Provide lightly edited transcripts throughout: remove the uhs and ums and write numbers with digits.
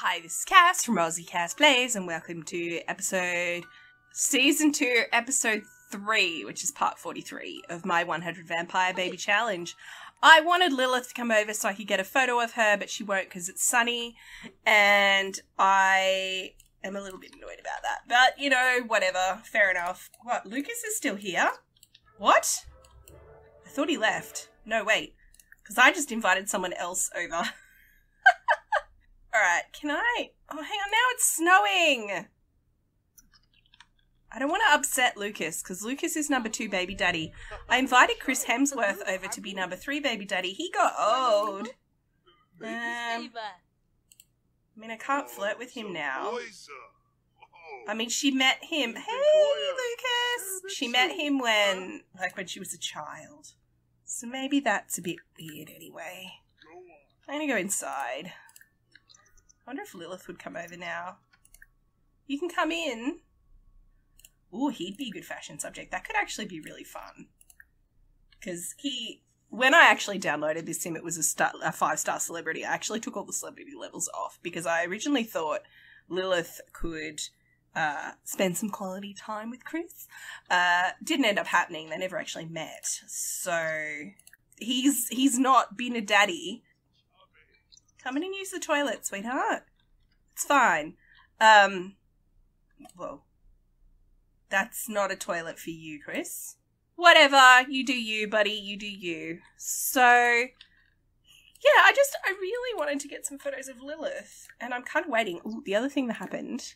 Hi, this is Cass from Rosie Cass Plays, and welcome to season 2, episode 3, which is part 43 of my 100 Vampire Baby Challenge. I wanted Lilith to come over so I could get a photo of her, but she won't because it's sunny, and I am a little bit annoyed about that. But, you know, whatever. Fair enough. What? Lucas is still here? What? I thought he left. No, wait. Because I just invited someone else over. Alright, can I? Oh, hang on, now it's snowing! I don't want to upset Lucas, because Lucas is number 2 baby daddy. I invited Chris Hemsworth over to be number 3 baby daddy. He got old. I mean, I can't flirt with him now. I mean, she met him. Hey, Lucas! She met him when, like, when she was a child. So maybe that's a bit weird anyway. I'm gonna go inside. I wonder if Lilith would come over now. You can come in. Ooh, he'd be a good fashion subject. That could actually be really fun. Because he... When I actually downloaded this sim, it was a 5-star celebrity. I actually took all the celebrity levels off because I originally thought Lilith could spend some quality time with Chris. Didn't end up happening. They never actually met. So he's not been a daddy. Come in and use the toilet, sweetheart. It's fine. Whoa. That's not a toilet for you, Chris. Whatever. You do you, buddy. You do you. So, yeah, I really wanted to get some photos of Lilith. And I'm kind of waiting. Ooh, the other thing that happened,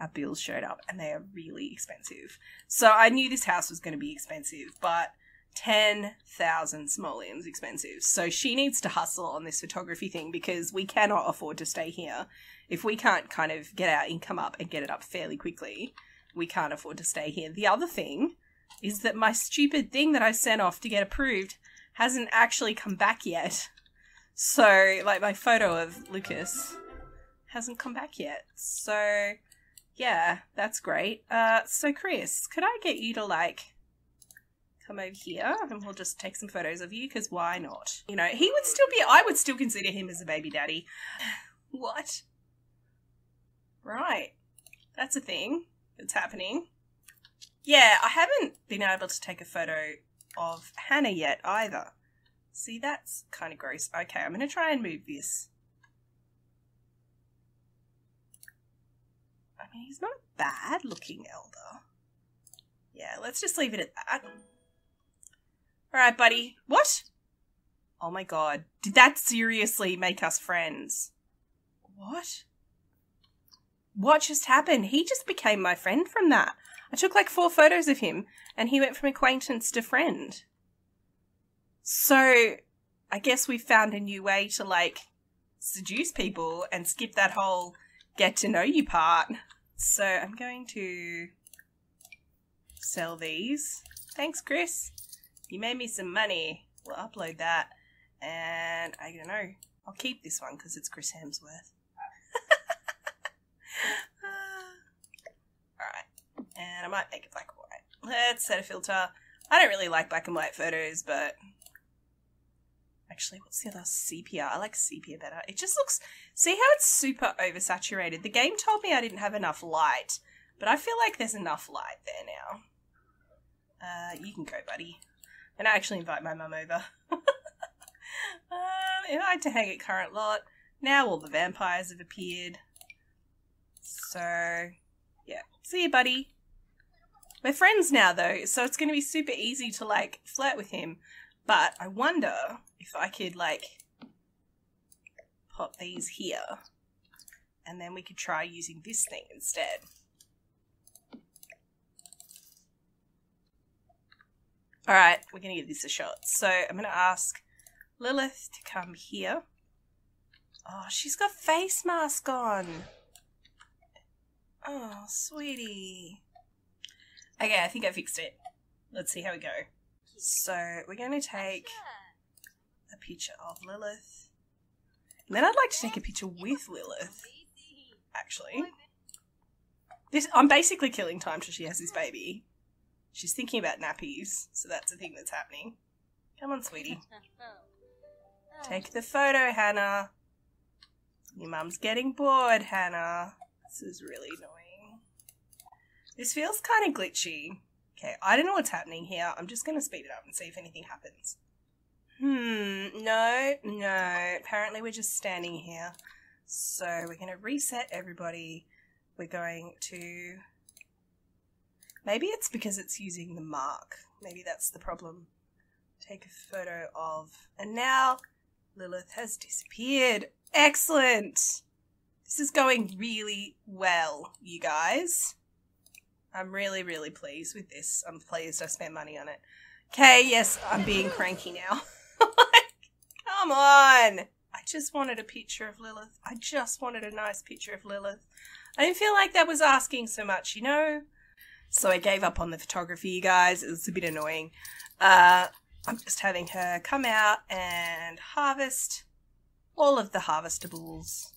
our bills showed up and they are really expensive. So I knew this house was going to be expensive, but 10,000 simoleons expensive. So she needs to hustle on this photography thing because we cannot afford to stay here. If we can't kind of get our income up and get it up fairly quickly, we can't afford to stay here. The other thing is that my stupid thing that I sent off to get approved hasn't actually come back yet. So, like, my photo of Lucas hasn't come back yet. So, yeah, that's great. So Chris, could I get you to, like, come over here and we'll just take some photos of you because why not? You know, he would still be, I would still consider him as a baby daddy. What? Right. That's a thing that's happening. Yeah, I haven't been able to take a photo of Hannah yet either. See, that's kind of gross. Okay, I'm going to try and move this. I mean, he's not a bad looking elder. Yeah, let's just leave it at that. Alright, buddy. What? Oh my god. Did that seriously make us friends? What? What just happened? He just became my friend from that. I took like 4 photos of him and he went from acquaintance to friend. So, I guess we found a new way to like seduce people and skip that whole get to know you part. So, I'm going to sell these. Thanks, Chris. You made me some money. We'll upload that. And I don't know. I'll keep this one because it's Chris Hemsworth. Alright. And I might make it black and white. Let's set a filter. I don't really like black and white photos, but... Actually, what's the other? Sepia. I like sepia better. It just looks... See how it's super oversaturated? The game told me I didn't have enough light, but I feel like there's enough light there now. You can go, buddy. And I actually invite my mum over. Invite to hang at current lot. Now all the vampires have appeared. So, yeah. See you, buddy. We're friends now, though, so it's going to be super easy to, like, flirt with him. But I wonder if I could, like, pop these here. And then we could try using this thing instead. Alright, we're going to give this a shot. So, I'm going to ask Lilith to come here. Oh, she's got face mask on. Oh, sweetie. Okay, I think I fixed it. Let's see how we go. So, we're going to take a picture of Lilith. And then I'd like to take a picture with Lilith, actually. I'm basically killing time till she has this baby. She's thinking about nappies, so that's a thing that's happening. Come on, sweetie. Take the photo, Hannah. Your mum's getting bored, Hannah. This is really annoying. This feels kind of glitchy. Okay, I don't know what's happening here. I'm just going to speed it up and see if anything happens. No. Apparently we're just standing here. So we're going to reset everybody. We're going to... Maybe it's because it's using the mark. Maybe that's the problem. Take a photo of... And now Lilith has disappeared. Excellent! This is going really well, you guys. I'm really, really pleased with this. I'm pleased I spent money on it. Okay, yes, I'm being cranky now. Come on! I just wanted a picture of Lilith. I just wanted a nice picture of Lilith. I didn't feel like that was asking so much, you know? So I gave up on the photography, you guys. It was a bit annoying. I'm just having her come out and harvest all of the harvestables,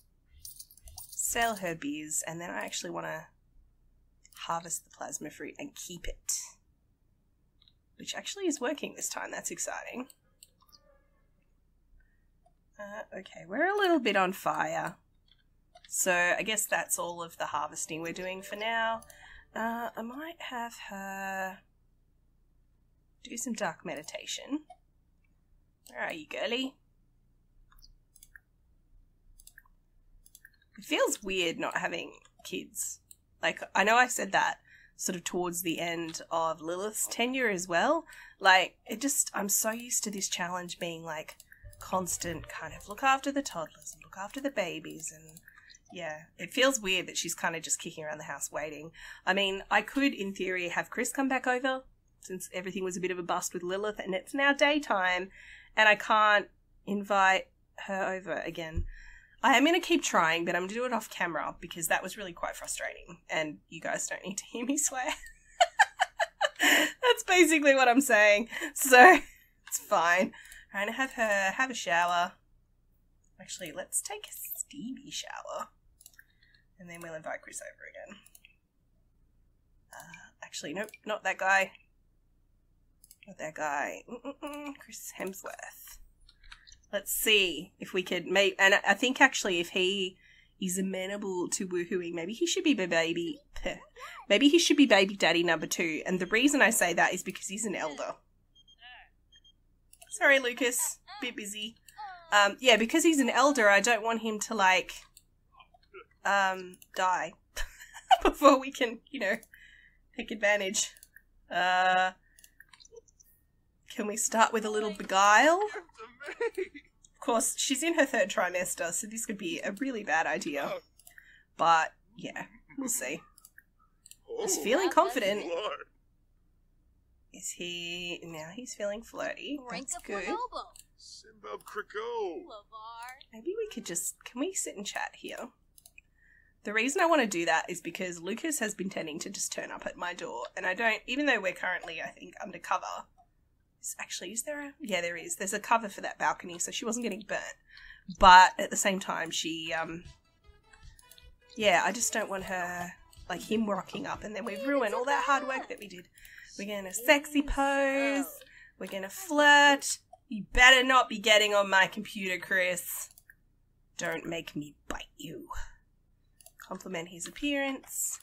sell her beers, and then I actually want to harvest the plasma fruit and keep it, which actually is working this time. That's exciting. Okay, we're a little bit on fire. So I guess that's all of the harvesting we're doing for now. I might have her do some dark meditation. Where are you, girly? It feels weird not having kids. Like, I know I said that sort of towards the end of Lilith's tenure as well. Like, it just, I'm so used to this challenge being like constant kind of look after the toddlers and look after the babies and... Yeah, it feels weird that she's kind of just kicking around the house waiting. I mean, I could, in theory, have Chris come back over since everything was a bit of a bust with Lilith and it's now daytime and I can't invite her over again. I am going to keep trying, but I'm going to do it off camera because that was really quite frustrating and you guys don't need to hear me swear. That's basically what I'm saying. So, it's fine. I'm going to have her have a shower. Actually, let's take a steamy shower. And then we'll invite Chris over again. Actually, nope, not that guy. Not that guy. Chris Hemsworth. Let's see if we could make... And I think, actually, if he is amenable to woohooing, maybe he should be baby... Maybe he should be baby daddy number 2. And the reason I say that is because he's an elder. Sorry, Lucas. Bit busy. Yeah, because he's an elder, I don't want him to, like, die before we can, you know, take advantage. Can we start with a little beguile? Of course, she's in her 3rd trimester, so this could be a really bad idea. But, yeah, we'll see. He's feeling confident. Is he... Now he's feeling flirty. That's good. Maybe we could just... Can we sit and chat here? The reason I want to do that is because Lucas has been tending to just turn up at my door. And I don't... Even though we're currently, I think, undercover. Actually, is there a... Yeah, there is. There's a cover for that balcony, so she wasn't getting burnt. But at the same time, she... Yeah, I just don't want her... Like, him rocking up and then we ruin all that hard work that we did. We're going to sexy pose. We're going to flirt. You better not be getting on my computer, Chris. Don't make me bite you. Compliment his appearance.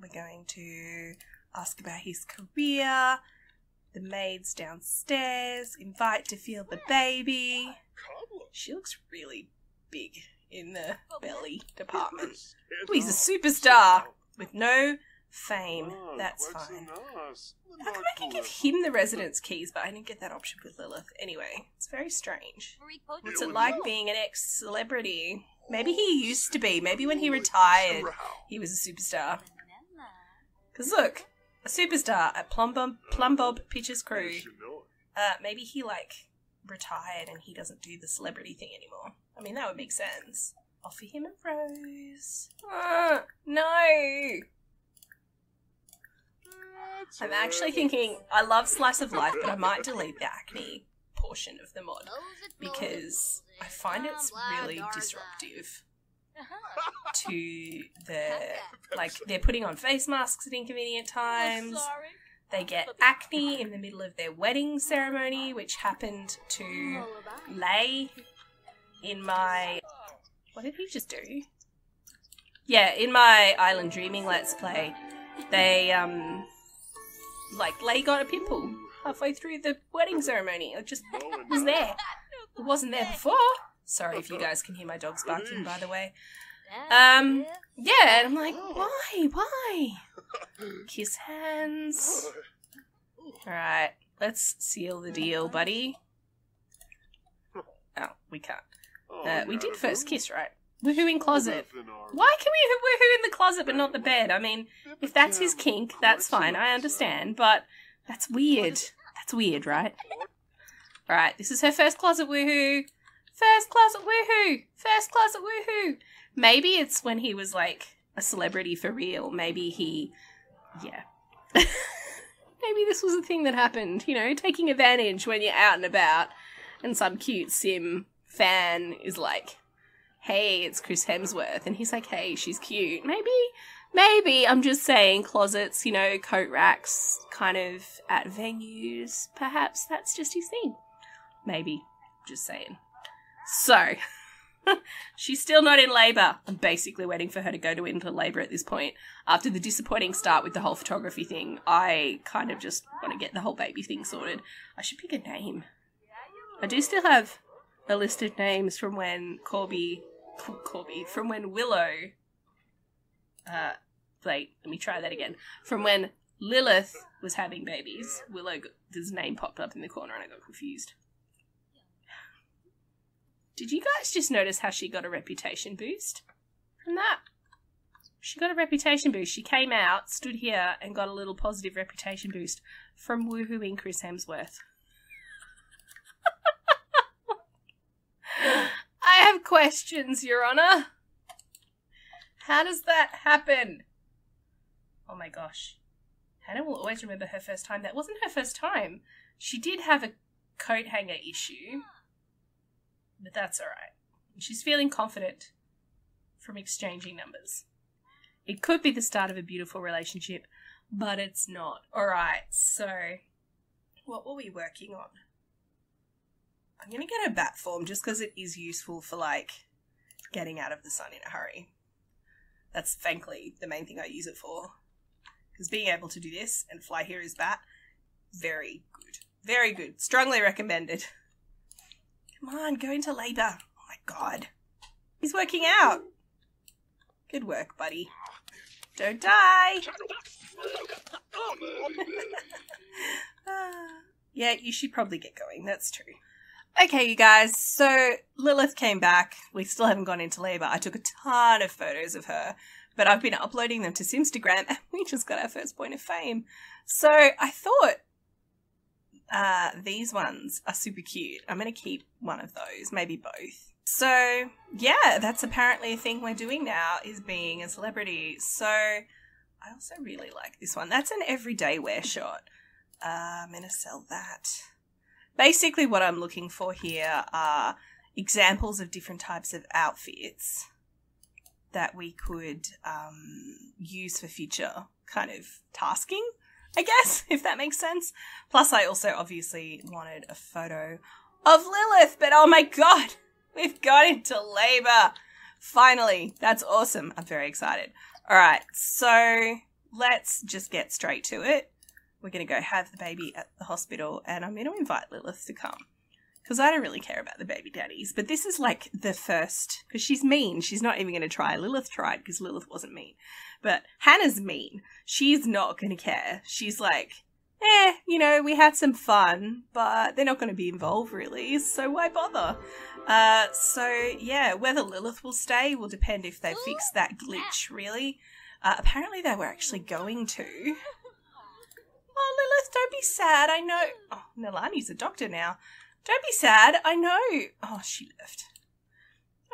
We're going to ask about his career. The maid's downstairs. Invite to feel the baby. She looks really big in the belly department. Oh, he's a superstar with no fame. That's fine. How come I can give him the residence keys, but I didn't get that option with Lilith? Anyway, it's very strange. What's it like being an ex-celebrity? Maybe he used to be. Maybe when he retired, he was a superstar. Because look, a superstar at Plumbob Pictures crew. Maybe he, like, retired and he doesn't do the celebrity thing anymore. I mean, that would make sense. Offer him a rose. Oh, no! I'm actually thinking, I love Slice of Life, but I might delete the acne portion of the mod because I find it's really disruptive to the, like, they're putting on face masks at inconvenient times. They get acne in the middle of their wedding ceremony, which happened to Lay in my What did he just do? Yeah, in my Island Dreaming Let's Play, they, like, Lay got a pimple halfway through the wedding ceremony. It just was there. It wasn't there before. Sorry if you guys can hear my dogs barking, by the way. Yeah, and I'm like, why? Kiss hands. Alright, let's seal the deal, buddy. Oh, we can't. We did first kiss, right? Woohoo in closet. Why can we woohoo in the closet but not the bed? I mean, if that's his kink, that's fine, I understand, but that's weird. That's weird, right? Alright, this is her first closet woohoo. First closet woohoo! First closet woohoo! Maybe it's when he was, like, a celebrity for real. Maybe he... yeah. Maybe this was a thing that happened, you know, taking advantage when you're out and about and some cute sim fan is like, hey, it's Chris Hemsworth, and he's like, hey, she's cute. Maybe, I'm just saying, closets, you know, coat racks, kind of at venues, perhaps that's just his thing. Maybe, just saying. So, she's still not in labour. I'm basically waiting for her to go into labour at this point. After the disappointing start with the whole photography thing, I kind of just want to get the whole baby thing sorted. I should pick a name. I do still have a list of names from when Willow, wait, let me try that again. From when Lilith was having babies, Willow's name popped up in the corner and I got confused. Did you guys just notice how she got a reputation boost from that? She got a reputation boost. She came out, stood here, and got a little positive reputation boost from woohooing Chris Hemsworth. I have questions, Your Honor. How does that happen? Oh my gosh. Hannah will always remember her first time. That wasn't her first time. She did have a coat hanger issue. But that's alright. She's feeling confident from exchanging numbers. It could be the start of a beautiful relationship, but it's not. Alright, so what were we working on? I'm going to get her bat form just because it is useful for, like, getting out of the sun in a hurry. That's, frankly, the main thing I use it for. Because being able to do this and fly here is bat, very good. Very good. Strongly recommended. Come on, go into labour. Oh my god. He's working out. Good work, buddy. Don't die. Yeah, you should probably get going. That's true. Okay, you guys. So Lilith came back. We still haven't gone into labour. I took a ton of photos of her, but I've been uploading them to Simstagram and we just got our first point of fame. So I thought... these ones are super cute. I'm going to keep one of those, maybe both. So, yeah, that's apparently a thing we're doing now is being a celebrity. So, I also really like this one. That's an everyday wear shot. I'm going to sell that. Basically what I'm looking for here are examples of different types of outfits that we could use for future kind of tasking, I guess, if that makes sense. Plus, I also obviously wanted a photo of Lilith, but oh my god, we've got into labour. Finally, that's awesome. I'm very excited. All right, so let's just get straight to it. We're going to go have the baby at the hospital, and I'm going to invite Lilith to come because I don't really care about the baby daddies, but this is like the first, because she's mean. She's not even going to try. Lilith tried because Lilith wasn't mean. But Hannah's mean. She's not going to care. She's like, eh, you know, we had some fun, but they're not going to be involved really, so why bother? So, yeah, whether Lilith will stay will depend if they fix that glitch, really. Apparently they were actually going to. Oh, Lilith, don't be sad, I know. Oh, Nalani's a doctor now. Don't be sad, I know. Oh, she left.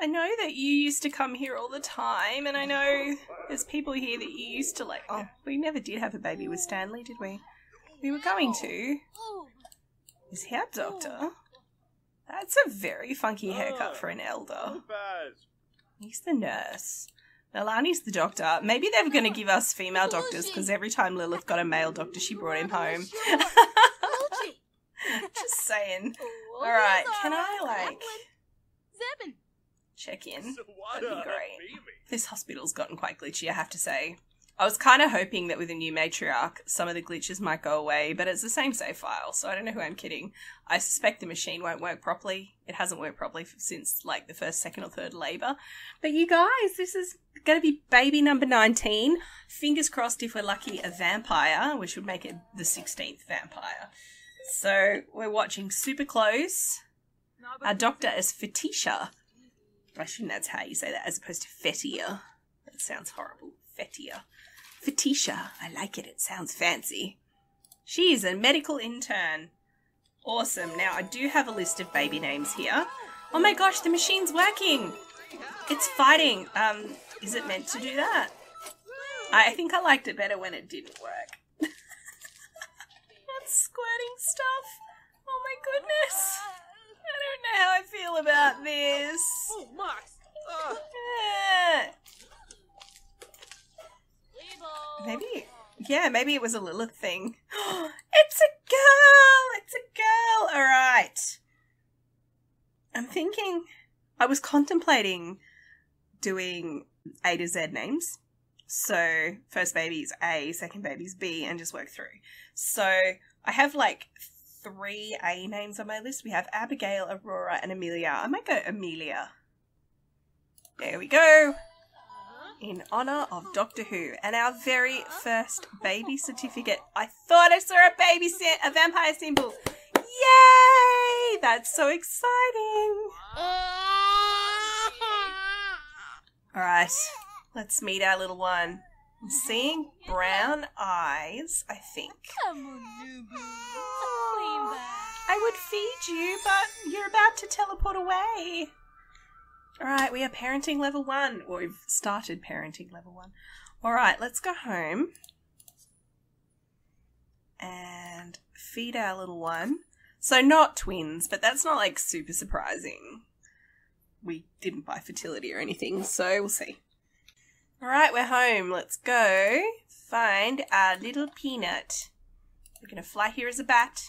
I know that you used to come here all the time, and I know there's people here that you used to like. Oh, we never did have a baby with Stanley, did we? We were going to. His hair doctor. That's a very funky haircut for an elder. He's the nurse. Nalani's the doctor. Maybe they're going to give us female doctors, because every time Lilith got a male doctor, she brought him home. Just saying. Alright, can I, like... check in. That'd be great. This hospital's gotten quite glitchy, I have to say. I was kind of hoping that with a new matriarch, some of the glitches might go away, but it's the same save file, so I don't know who I'm kidding. I suspect the machine won't work properly. It hasn't worked properly since, like, the first, second or third labour. But you guys, this is going to be baby number 19. Fingers crossed, if we're lucky, a vampire, which would make it the 16th vampire. So we're watching super close. Our doctor is Fetisha. I assume that's how you say that, as opposed to Fetia. That sounds horrible. Fetia. Fetisha. I like it. It sounds fancy. She is a medical intern. Awesome. Now, I do have a list of baby names here. Oh my gosh, the machine's working. It's fighting. Is it meant to do that? I think I liked it better when it didn't work. That's squirting stuff. Oh my goodness. I don't know how I feel about this. Oh my. Maybe, yeah, maybe it was a Lilith thing. It's a girl! It's a girl! Alright. I'm thinking, I was contemplating doing A to Z names. So, first baby's A, second baby's B, and just work through. So, I have like 3 A names on my list. We have Abigail, Aurora, and Amelia. I might go Amelia. There we go. In honour of Doctor Who. And our very first baby certificate. I thought I saw a vampire symbol. Yay! That's so exciting. Alright, let's meet our little one. I'm seeing brown eyes, I think. I would feed you, but you're about to teleport away. Alright, we are parenting level 1. Or we've started parenting level 1. Alright, let's go home and feed our little one. So not twins, but that's not like super surprising. We didn't buy fertility or anything, so we'll see. Alright, we're home. Let's go find our little peanut. We're going to fly here as a bat.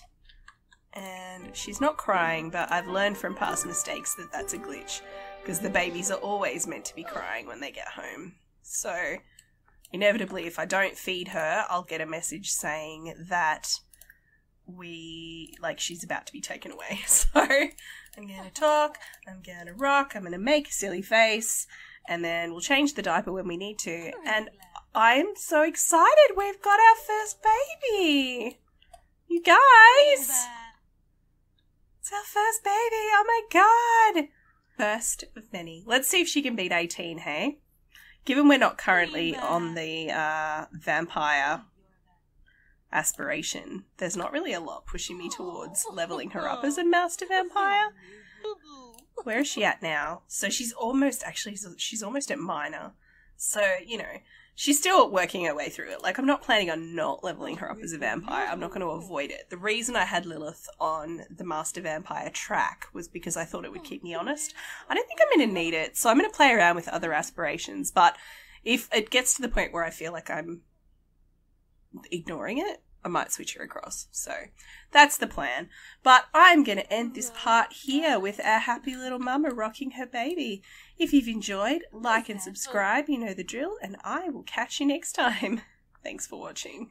And she's not crying, but I've learned from past mistakes that that's a glitch. Because the babies are always meant to be crying when they get home. So, inevitably, if I don't feed her, I'll get a message saying that she's about to be taken away. So, I'm going to talk, I'm going to rock, I'm going to make a silly face, and then we'll change the diaper when we need to. And I'm so excited! We've got our first baby! You guys! It's our first baby! Oh my god! First of many. Let's see if she can beat 18, hey? Given we're not currently on the vampire aspiration, there's not really a lot pushing me towards leveling her up as a master vampire. Where is she at now? So she's almost, actually, she's almost at minor. So, you know, she's still working her way through it. Like, I'm not planning on not leveling her up as a vampire. I'm not going to avoid it. The reason I had Lilith on the master vampire track was because I thought it would keep me honest. I don't think I'm going to need it, so I'm going to play around with other aspirations. But if it gets to the point where I feel like I'm ignoring it, I might switch her across. So that's the plan. But I'm going to end this part here with our happy little mama rocking her baby. If you've enjoyed, like and subscribe. You know the drill. And I will catch you next time. Thanks for watching.